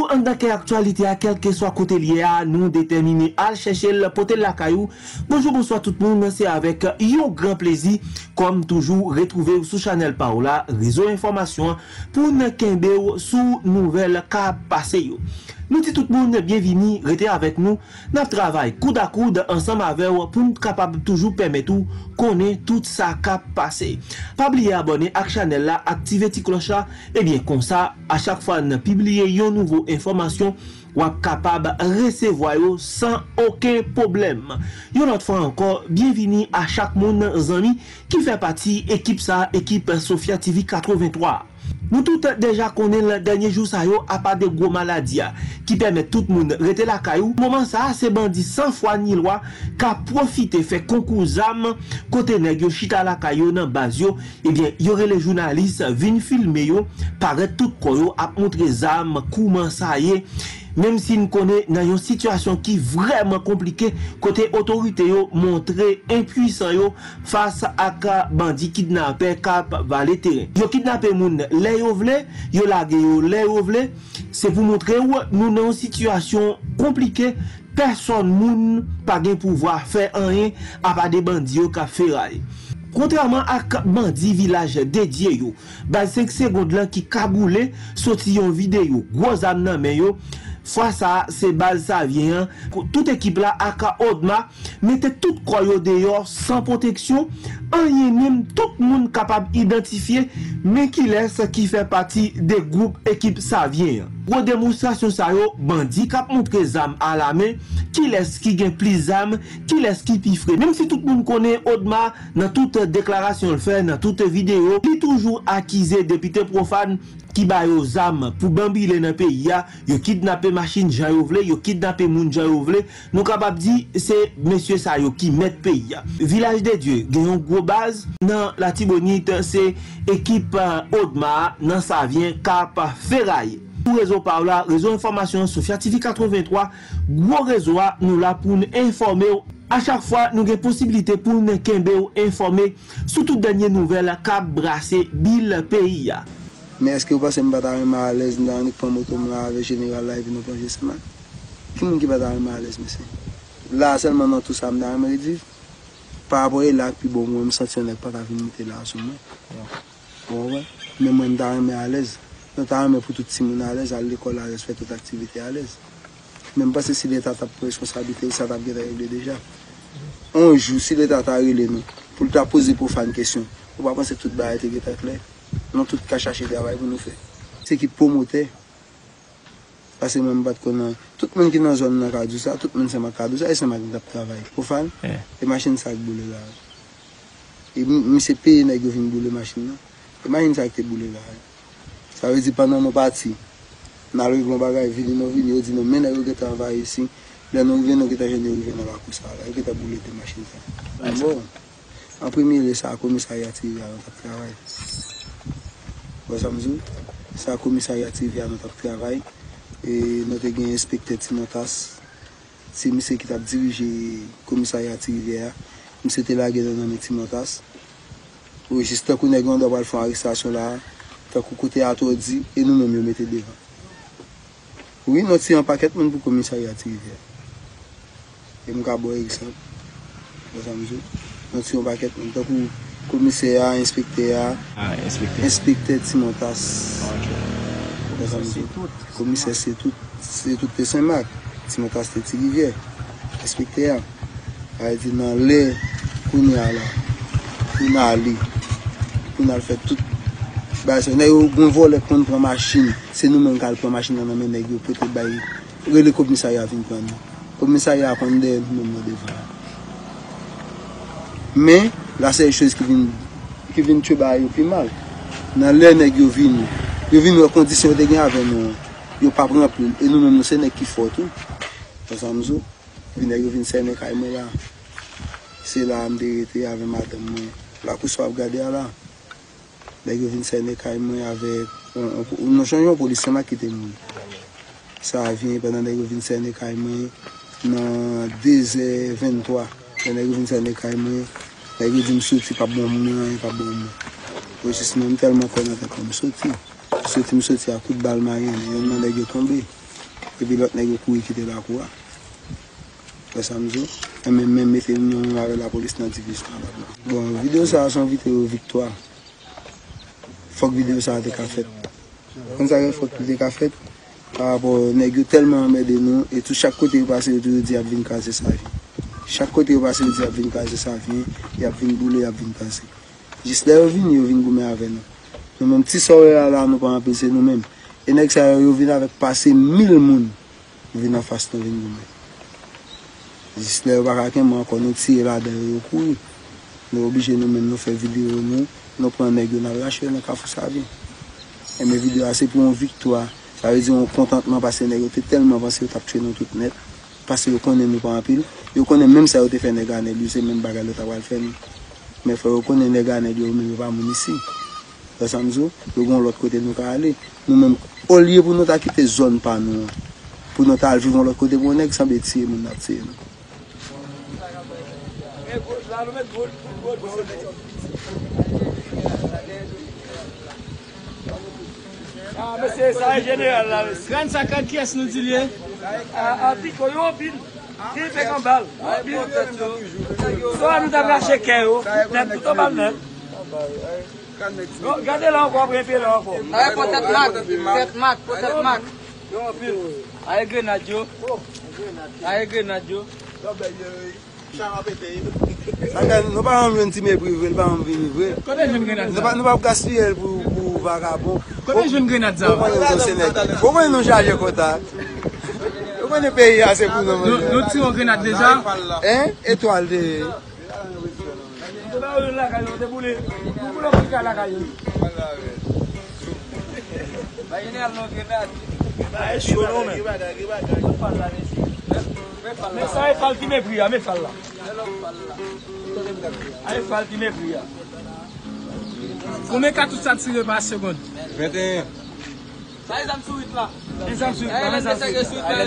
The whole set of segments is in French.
toujours en tant qu'actualité, à quel que soit côté lié à nous déterminer à chercher le poté de la caillou. Bonjour, bonsoir tout le monde. C'est avec un grand plaisir, comme toujours, retrouver sous Chanel Paola, réseau information, pour ne qu'un sous nouvelle cap passé. Nous dit tout le monde bienvenue, restez avec nous. Notre travail coude à coude ensemble avec vous pour nous capable toujours permettre tout connaître tout ça cap passé. Pas oublier abonner à la chaîne là, activer petit cloche et bien comme ça à chaque fois nous publier une nouvelle information ou capable recevoir sans aucun problème. Une autre fois encore bienvenue à chaque monde ami qui fait partie équipe ça équipe Sophia TV83. Nous tous déjà connaissons le dernier jour ça yo a pas de gros maladies qui permet tout le monde rester la caillou. Moment ça c'est bandit sans foi ni loi qui profite fait concours zam côté nèg yo chita la caillou dans base yo et bien y'aurait les journalistes vinn filmer yo paraît tout ko yo a montrer zam comment ça y est. Même si nous connaissons dans une situation qui est vraiment compliquée, côté autorité yo montré impuissant yo face à ka bandit kidnappé cap valet terrain. Yo kidnappé moun les yo vle, yo lage yo les yo vle, c'est pour montrer ou nous dans une situation compliquée, personne moun pas gen pouvoir faire rien à part des bandits yo ka ferraille. Contrairement à bandi village dédié yo, ba 5 secondes là qui cagoulé sorti une vidéo gros âme nan men yo. Fois ça, c'est bal Savien. Toute équipe là, aka Odmar, mettez tout croyant dehors sans protection. En yénim, tout le monde capable d'identifier, mais qui laisse qui fait partie des groupes équipe Savien. Pour démonstration, ça yo, bandit cap montre zam à la main, qui laisse qui gagne plus zam, qui laisse qui pifre. Même si tout le monde connaît Odmar, dans toute déclaration le fait, dans toute vidéo, il est toujours accusé de Victor Profane qui ba yo zam pour bambiler dans le pays, yo kidnappé machine jan yo vle, yo kidnappé moun jan yo vle. Nous capable dit c'est monsieur sa yo qui met pays. Village des Dieux, gagne gros base dans la Tibonite, c'est équipe Odmar dans Savien cap ferraille. Pour réseau par là, réseau information Sophia TV83, gros réseau nous là pour nous informer. À chaque fois, nous avons possibilité pour nous informer sur toute dernière nouvelle cap brasser Bill pays. Mais est-ce que vous pensez que vous êtes mal à l'aise dans le moto avec le général et nous plongez ce matin? Qui est mal à l'aise, monsieur? Là seulement, dans tout ça, je me dis, par rapport à là, puis bon, je me sens que je n'ai pas la vérité là sur moi. Bon, ouais. Mais moi, je suis à l'aise. Je suis pour tout le monde à l'aise, à l'école, à l'aise, faire toute activité à l'aise. Même parce que si l'État a responsabilité, ça t'a bien réglé déjà. Un jour, si l'État a réglé nous, pour te poser pour faire une question, on va penser que tout le monde est clair. Non, tout cas, chercher le travail pour nous faire. C'est qui promoter. Parce que même pas de connaître. Tout le monde qui est dans la zone, tout le monde c'est ma cadre, ça, et c'est ma travail. Pour faire, les machines sont boulées là. Et c'est payé, les gens viennent bouler les machines là. Les machines sont boulées là. Ça veut dire pendant nos parties, on a le bon bagage, on dit non, mais nous travaillons ici, nous venons de la course là, nous avons boulé les machines là. Bon, en premier, ça a commencé à y attirer à travail. C'est un commissariat TV à notre travail et nous avons inspecté Timotas. C'est monsieur qui a dirigé le commissariat TV. Monsieur était là dans Timotas. Oui, juste quand nous avons fait l'arrestation là, nous avons côté attendu et nous nous mettons devant. Oui, nous avons un paquet pour le commissariat TV. Et nous avons un exemple. Nous avons un paquet pour le commissaire, inspecteur, inspecteur Timotas. Commissaire, c'est tout Saint-Marc. Timotas, c'est Tirivière. Inspecteur. Elle dit dans l'air, qu'on est là, qu'on a allé, qu'on a fait tout. On voit les comptes pour machine. C'est nous-mêmes qui avons pris machine dans la main, peut-être bailler. Le commissariat vient prendre. Le commissariat prend des moments devant. Mais, là, c'est une chose qui vient tuer plus mal. Dans l'air, ils viennent en condition de gagner avec nous. Ils ne prennent pas plus. Et nous-mêmes, nous sommes les qui font tout. Nous sommes là. Ils viennent se mettre à moi là. C'est là que je suis avec madame. La course à regarder là. Ils viennent se mettre à moi avec. Nous changeons de police qui était nous. Ça vient pendant que ils viennent se mettre à moi. Dans 2h23, ils viennent se mettre à moi. Les gens disent que pas bon moment, pas bon moment. Je suis tellement content que je suis sorti. Je suis sorti à coup de balle marine, et je suis tombé. Et puis l'autre nègre couille quitter la cour. Après ça, et même mettez-nous avec la police dans la division. Bon, la vidéo ça a son vidéo victoire. Faut que la vidéo ça a été faite. Comme ça, il faut que la faite. Par rapport aux nègres tellement aimés de nous. Et tout chaque côté passé, il dit qu'il a venu casser sa vie. Chaque côté passé, il dit qu'il a venu casser sa vie. Il a venu bouler, il a venu casser. Juste là, il vient gommer avec nous. Nous, même si ça là, nous ne pouvons pas empêcher nous-mêmes. Et nous, ils viennent avec passer 1000 personnes. Ils viennent en face de nous. Juste là, il n'y a pas de tirer là-dedans. Nous sommes obligés nous-mêmes de faire des vidéos. Nous prenons des gens, nous lâchons, nous faisons ça bien. Et mes vidéos, c'est pour une victoire. Ça veut dire un contentement parce que les gens tellement avancés qu'ils ont tué nous toutes net. Parce qu'ils connaissent nous pas en pile. Ils connaissent même ça, ils ont fait des gars, c'est même bagarre qu'ils ont fait. Mais il faut reconnaître les gars, ils ne sont pas ici. Dans ce sens, ils ont l'autre côté de nous aller. Nous-mêmes, au lieu pour nous quitter la zone, pour nous vivre de l'autre côté, pour nous, ça va tirer. Ah, mais c'est ça, général. 30-50 pièces, nous disons. Ah, pico, il y a un pile. Il y a un balle. Il y a un balle. Nous avons lâché Kéo. Il y a tout un balle. Regardez là encore, préférez là encore. Il y a peut-être Mac. Il y a grenade. Nous pas en venir mépris, nous pas en venir. Nous pas gaspiller pour vagabond. Combien jeune grenade ça? Comment nous charger quota? Comment nous payer assez pour nous? Nous tirons grenade déjà. Hein? Étoile de. Mais ça, il faut qu'il me prie, mais ça là. Il faut qu'il me prie. Combien de tout ça tire par seconde? 21. Ça, ils ont suite là. Ils ont suite là. Ils ont suite là.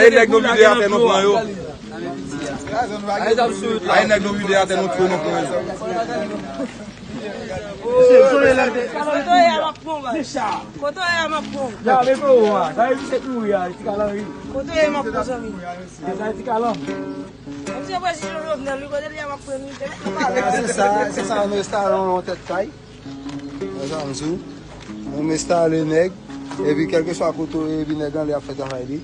Ils ont suite là. On installe le nègre, et puis quelque soit à côté, et puis les gens les ont fait travailler.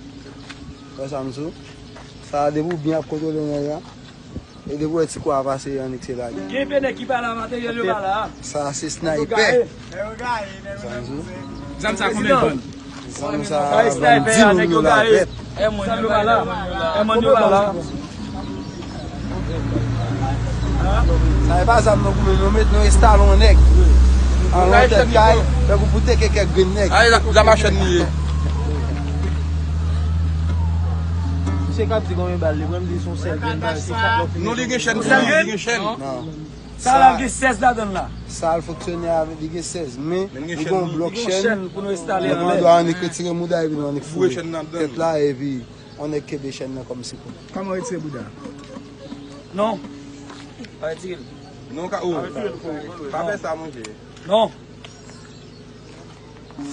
Ça a debout bien à côté de nègre. Et debout, c'est quoi avancer en excellent. Qui est qui parle à matériel de là? Ça, c'est sniper. Ça, c'est combien de bonnes? Ça, c'est sniper avec le gars. Et mon là. Ça n'est pas ça, nous mettons installons le nègre. En l'autre cas, vous pouvez quelques grinnègues. Allez, la machine niée. Je sais quand tu as une balle, les gens disent son sel. Non, les gens sont sel. Ça, il y a 16 là-dedans. Ça, il fonctionne avec 16. Mais, ils vont bloquer la chaîne. On doit en écrire Mouda et puis on écrit la chaîne là et puis on écrit des chaînes comme ça. Comment est-ce que c'est Mouda? Non. Non, K.O. Pas faire ça manger. Non.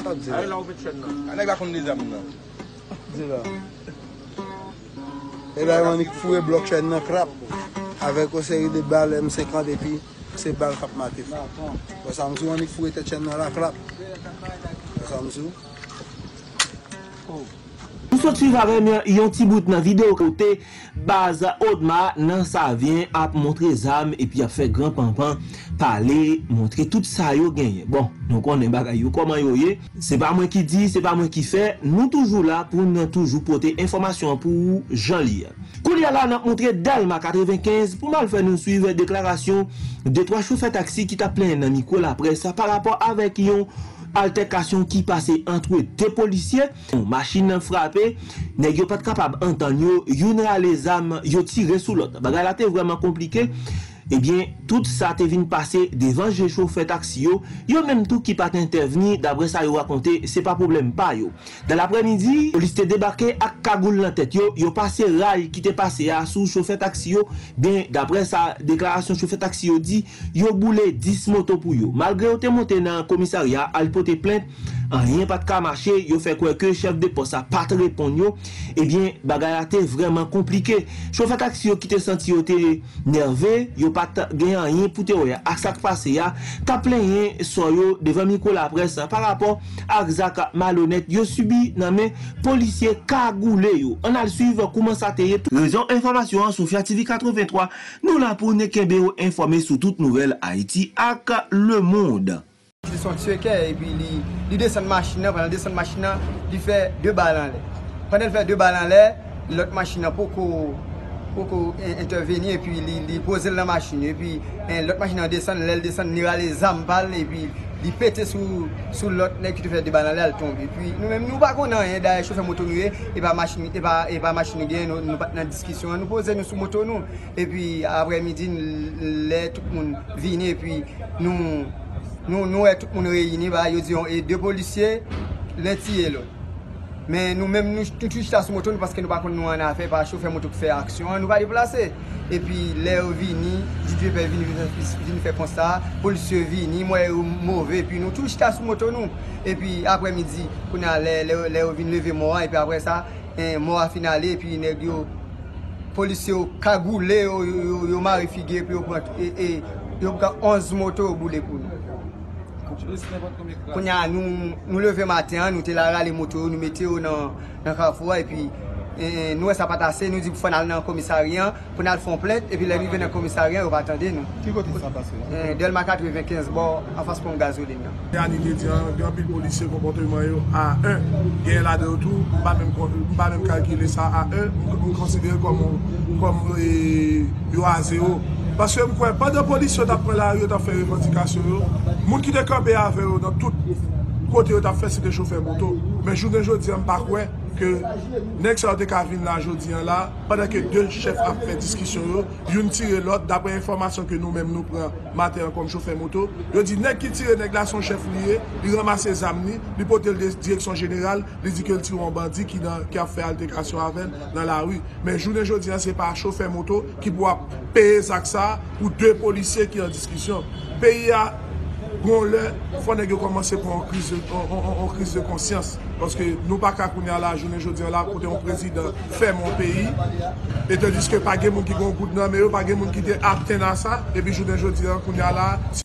Ça dit. Allez là, on fait chaîne là. Allez là, on les amis là. Dis là. Et là, on a foué bloc chaîne là, crap. Avec une série de balles M50 et puis ces balles cap maté. Parce que nous, on a foué cette chaîne là, crap. Parce que nous. Oh. Nous sommes suivants avec un petit bout dans la vidéo côté base Odmar dans Savien à montrer zam et puis a fait grand pampan parler montrer tout ça yo gagné. Bon, donc on est bagay yo comment yo yé, c'est pas moi qui dit, c'est pas moi qui fait, nous toujours là pour nous toujours porter information pour Jean lire. Koulia là nous montrer Delma 95 pour mal faire nous suivre déclaration de trois chauffeurs taxi qui t'a plein dans micro la presse par rapport avec yon altercation qui passait entre deux policiers, machine frappée, n'est pas capable d'entendre, yon a les âmes, yon tiré sous l'autre. Bagay la te vraiment compliqué. Eh bien, tout ça te vient passer devant les chauffeurs taxi, yon même tout qui pas intervenir, d'après ça yon raconté, c'est pas problème pas yo. Dans l'après-midi, police te débarqué à cagoule la tête yo, yon passé rail qui te passé à sous chauffeur taxi yo, bien d'après sa déclaration chauffeur taxi yo dit, yon boulé 10 motos pour yo. Malgré yon te monté dans commissariat, al pote plainte, rien pas de cas marché, yo fait quoi que chef de poste a pas te répondre, et bien bagay était vraiment compliqué. Chauffeur taxi qui te senti yo te nerveux, yo pas gain rien pour te ya. A ça passé ya, t'as plaigné sur yo devant Nicolas presse par rapport à Zaka malhonnête yo subi nan men policier cagoulé yo. On a suivre comment ça te raison information sur Sophia TV83. Nous là pour ne kebeo informer sur toute nouvelle Haïti ak le monde. Ils sont tués et puis ils descendent machine, pendant qu'ils descendent machine, ils font deux balles en l'air. Pendant qu'ils font deux balles en l'air, l'autre machine pour intervenir et puis ils posent la machine. Et puis l'autre machine descend, elle descend, il a les armes et puis il pète sur l'autre qui fait deux balles en l'air, elle tombe. Et puis nous-mêmes, nous ne connaissons pas d'ailleurs, chauffeur moto et pas machine, nous ne sommes pas dans la discussion, nous posons sur moto nous. Et puis après-midi, tout le monde vient et puis nous. Nous, tout le monde réunis, nous et deux policiers, l'un tire l'autre. Mais nous-mêmes, nous touchons sur moto parce que nous ne pouvons pas faire par chauffeur moto qui fait action, nous ne pouvons pas déplacer. Et puis, les vini, les gens viennent faire constat, les policiers viennent, moi, mauvais, et puis nous touchons sur moto. Et puis, après-midi, nous allons lever moi, et puis après ça, moi à finale, et puis les policiers cagoulés, ils marient figué, puis ils ont 11 motos au bout de nous. Quand nous levons matin, nous tirons les motos, nous mettons dans le carrefour et puis nous ça pas assez, nous disons qu'il faut aller dans le commissariat, qu'on a fait plainte et puis les arrivés dans le commissariat, on va attendre nous. Qui côté ça passé? Delma 95 bord en face pour gasoline. Réalité d'un pile policier comportement à 1, gain là de retour, pas même calculer ça à 1, nous considérer comme à 0. Parce que je ne crois pas de police qui a pris la rue, qui a fait des revendications. Les gens qui ont campé avec eux dans tous les côtés, qui ont fait c'est des chauffeurs moto. Mais je ne dis pas que les gens qui ont venu là aujourd'hui, pendant que deux chefs ont fait discussion, ils ont tiré l'autre, d'après l'information que nous-mêmes nous prenons matin comme chauffeur moto. Ils ont dit que qui tire là son chef lié, ils ramassent ses amis, ils portent la direction générale, ils disent qu'ils tirent un bandit qui a fait altercation avec dans la rue. Mais je ne dis pas que ce n'est pas un chauffeur moto qui doit payer ça pour deux policiers qui sont en discussion. Pays a il faut que commencer par une crise de conscience. Parce que nous ne pouvons pas faire la journée aujourd'hui là côté un président fait mon pays. Et tandis que pas de gens qui ont un coup de nom, mais pas de gens qui ont atteint à ça. Et puis aujourd'hui, on a là.